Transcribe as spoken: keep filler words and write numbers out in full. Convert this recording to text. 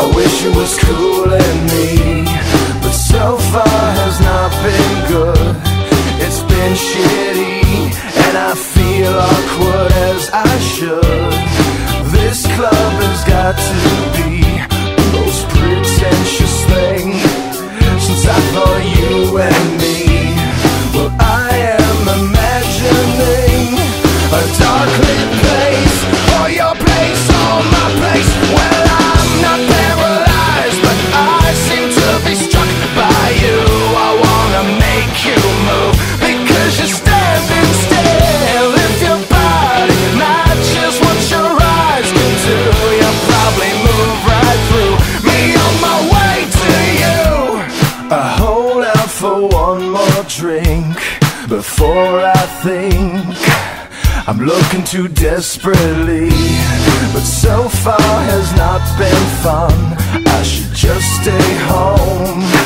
I wish it was cool in me, but so far has not been good. It's been shitty, and I feel awkward as I should. This club has got to be the most pretentious thing since I thought you and me. Well, I am imagining a darkly place, or your place, or my place. Well, I'm not paralyzed, but I seem to be struck by you. I wanna make you move, because you're standing still. If your body matches what your eyes can do, you'll probably move right through me on my way to you. I hold out for one more drink before I think I'm looking too desperately, but so far has not been fun. I should just stay home